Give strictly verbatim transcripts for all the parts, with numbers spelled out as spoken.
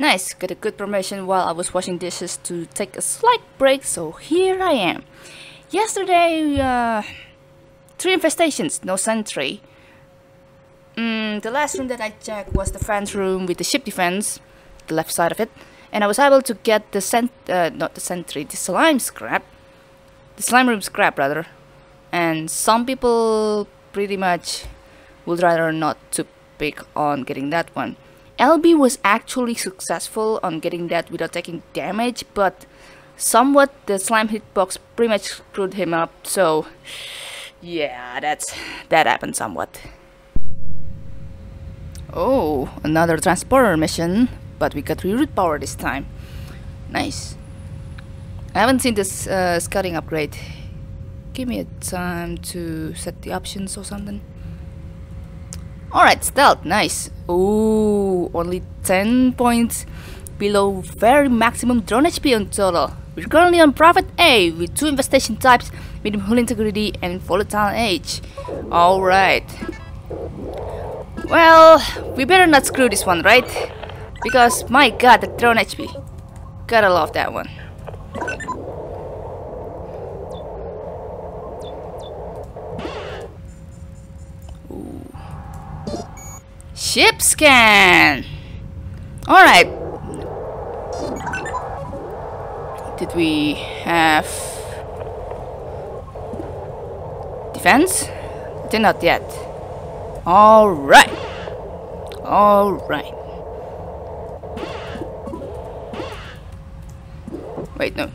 Nice, got a good permission while I was washing dishes to take a slight break, so here I am. Yesterday, uh, three infestations, no sentry. Mm, the last room that I checked was the fence room with the ship defense, the left side of it, and I was able to get the sent, uh, not the sentry, the slime scrap, the slime room scrap rather. And some people pretty much would rather not to pick on getting that one. L B was actually successful on getting that without taking damage, but somewhat the slime hitbox pretty much screwed him up, so yeah, that's that happened somewhat. Oh, another transporter mission, but we got reroute power this time. Nice. I haven't seen this uh, scouting upgrade. Give me a time to set the options or something. Alright, stealth, nice. Ooh, only ten points below very maximum drone H P on total. We're currently on Private A with two infestation types, medium hull integrity and volatile age. Alright. Well, we better not screw this one, right? Because my god, the drone H P. Gotta love that one. Ship scan! Alright. Did we have defense? Did not yet. Alright. Alright. Wait, no.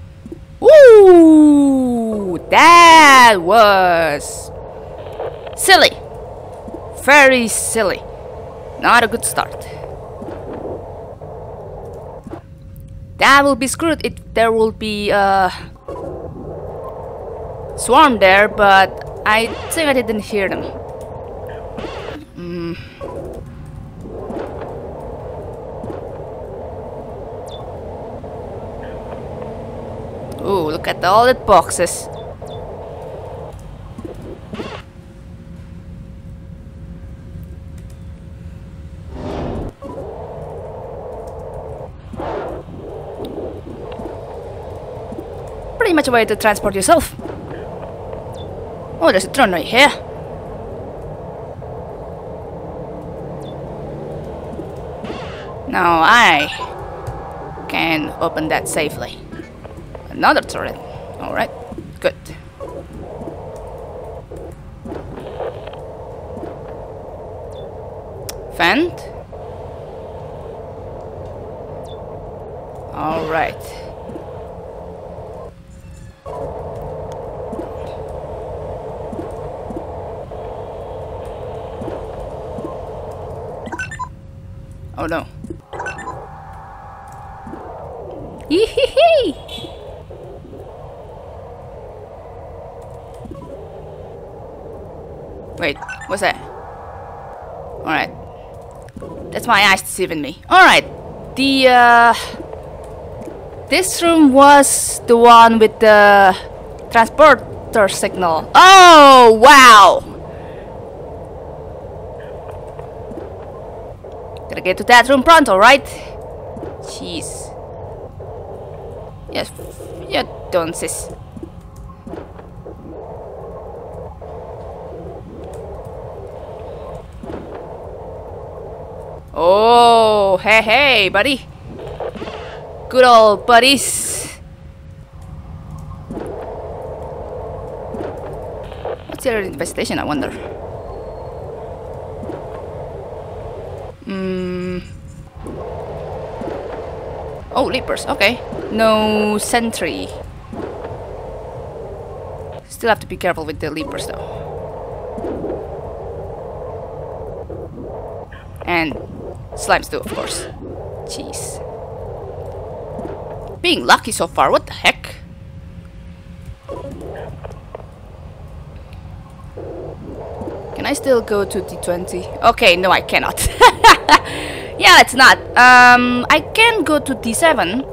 Ooh! That was silly. Very silly. Not a good start. That will be screwed if there will be a swarm there, but I think I didn't hear them. Mm. Ooh, look at all the boxes. Much way to transport yourself. Oh, there's a drone right here. Now I can open that safely. Another turret. Alright, good. Vent. Alright. Oh no. Yee-hee-hee! Wait, what's that? Alright. That's my eyes deceiving me. Alright. The uh this room was the one with the transporter signal. Oh wow! Gotta get to that room pronto, right? Jeez. Yes, yeah, don't sis. Oh, hey, hey, buddy. Good old buddies. What's the other infestation, I wonder? Mm. Oh, leapers, okay. No sentry. Still have to be careful with the leapers though. And slimes too, of course. Jeez. Being lucky so far, what the heck? Can I still go to D twenty? Okay, no I cannot. Yeah, it's not. Um, I can go to D seven.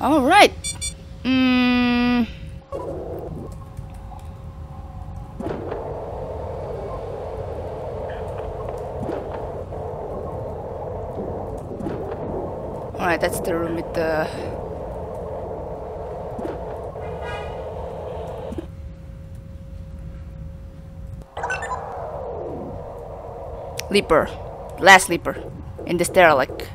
Alright. Mm. Alright, that's the room with the... Leaper. Last leaper. In the Sterilek.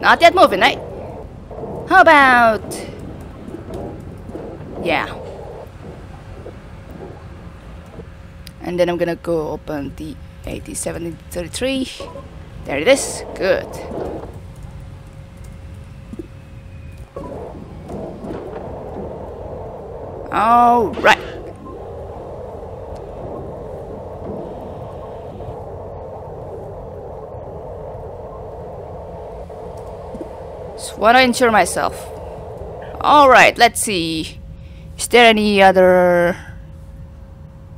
Not yet moving, eh? How about... Yeah. And then I'm gonna go open the eighty-seven thirty-three. There it is. Good. Alright. Wanna insure myself. Alright, let's see. Is there any other...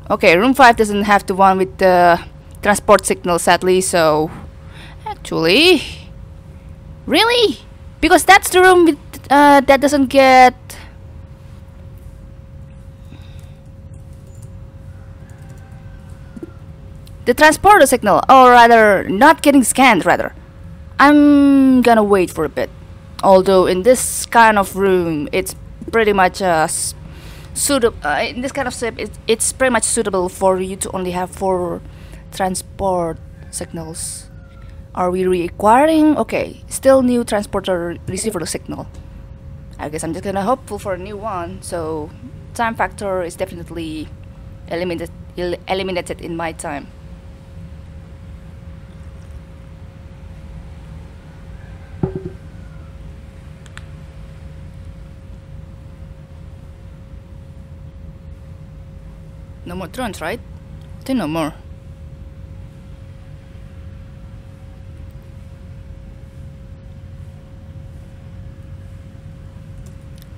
Okay, room five doesn't have the one with the transport signal, sadly, so... Actually... Really? Because that's the room with, uh, that doesn't get... the transporter signal, or rather, not getting scanned, rather. I'm gonna wait for a bit. Although in this kind of room, it's pretty much uh, suitable. Uh, in this kind of shape, it, it's pretty much suitable for you to only have four transport signals. Are we reacquiring? Okay, still new transporter receiver signal. I guess I'm just gonna hopeful for a new one. So time factor is definitely eliminated eliminated in my time. No more drones, right? I think no more.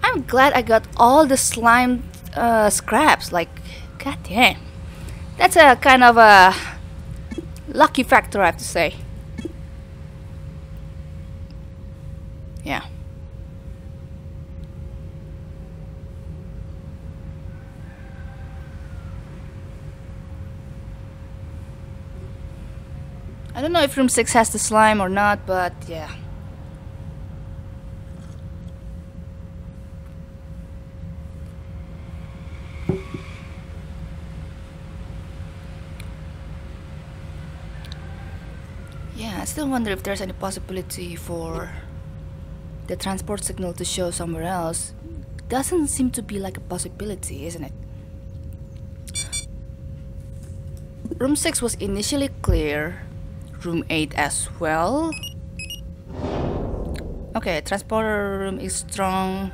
I'm glad I got all the slime uh, scraps. Like, goddamn, that's a kind of a lucky factor, I have to say. Yeah. I don't know if room six has the slime or not, but yeah. Yeah, I still wonder if there's any possibility for the transport signal to show somewhere else. Doesn't seem to be like a possibility, isn't it? Room six was initially clear. Room eight as well. Okay, transporter room is strong.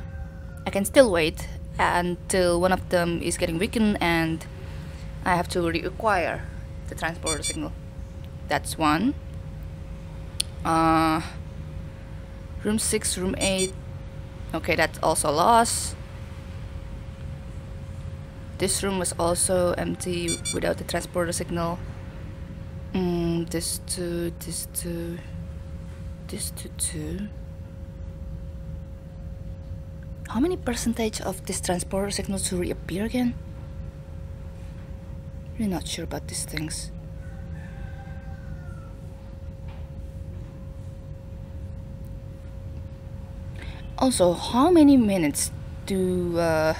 I can still wait until one of them is getting weakened and I have to reacquire the transporter signal. That's one. Uh, room six, room eight. Okay, that's also lost. This room was also empty without the transporter signal. Mm, this two, this two, this two, two. How many percentage of this transporter signal to reappear again? Really not sure about these things. Also, how many minutes do uh,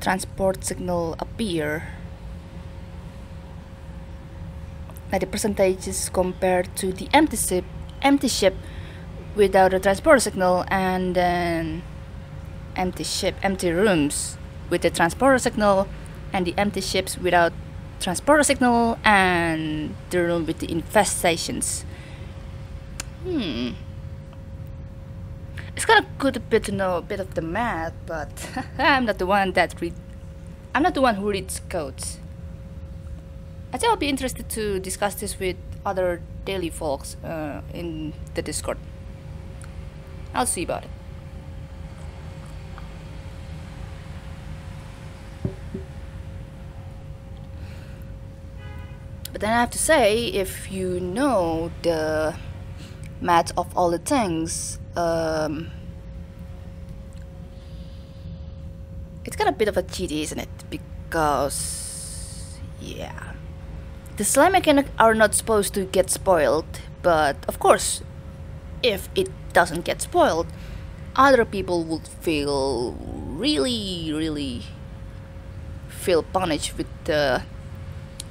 transport signal appear? Like the percentages compared to the empty ship, empty ship without a transporter signal, and then empty ship, empty rooms with the transporter signal, and the empty ships without transporter signal, and the room with the infestations. Hmm. It's kind of good a bit to know a bit of the math, but I'm not the one that read. I'm not the one who reads codes. I think I'll be interested to discuss this with other daily folks uh, in the Discord. I'll see about it. But then I have to say, if you know the math of all the things, um, It's got a bit of a cheat, isn't it? Because, yeah. The slime mechanics are not supposed to get spoiled, but of course, if it doesn't get spoiled, other people would feel really, really feel punished with the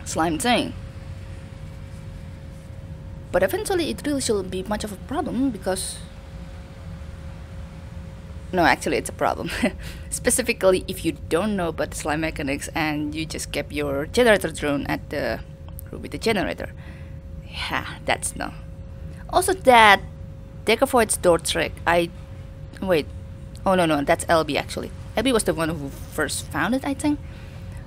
slime thing. But eventually it really shouldn't be much of a problem because... No, actually it's a problem. Specifically if you don't know about the slime mechanics and you just kept your generator drone at the... with the generator. Yeah, that's no. Also that Decafoid's door trick, I... Wait, oh no no, that's L B actually. L B was the one who first found it, I think.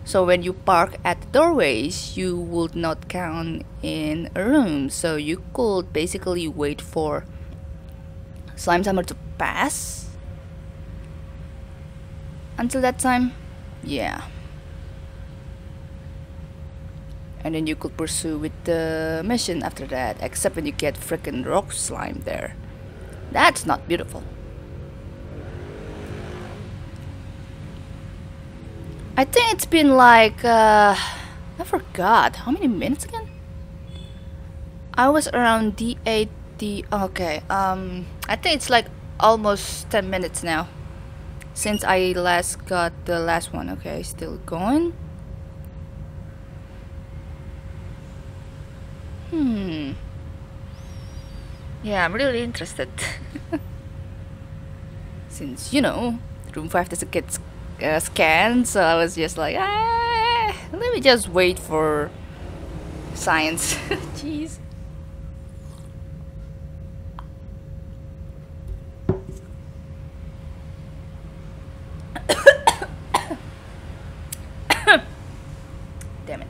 So when you park at the doorways, you would not count in a room. So you could basically wait for slime timer to pass. Until that time, yeah. And then you could pursue with the mission after that, except when you get freaking rock slime there. That's not beautiful. I think it's been like, uh, I forgot, how many minutes again? I was around D eight, D, okay, um, I think it's like almost ten minutes now, since I last got the last one. Okay, still going. Hmm, yeah, I'm really interested, since, you know, room five doesn't get Uh, scan, so I was just like, ah, let me just wait for science. Jeez. Damn it.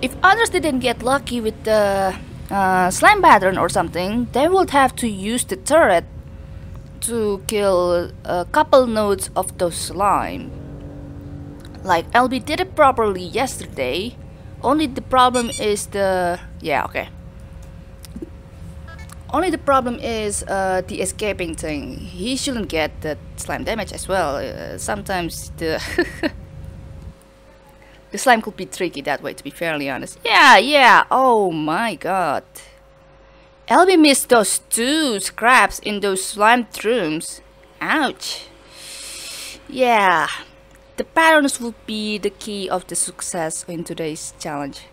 If others didn't get lucky with the uh, slime pattern or something, they would have to use the turret to kill a couple nodes of those slime. Like L B did it properly yesterday, only the problem is the... yeah, okay. Only the problem is uh, the escaping thing. He shouldn't get the slime damage as well. Uh, sometimes the... The slime could be tricky that way, to be fairly honest. Yeah, yeah, oh my god. L B missed those two scraps in those slime rooms. Ouch. Yeah, the patterns would be the key of the success in today's challenge.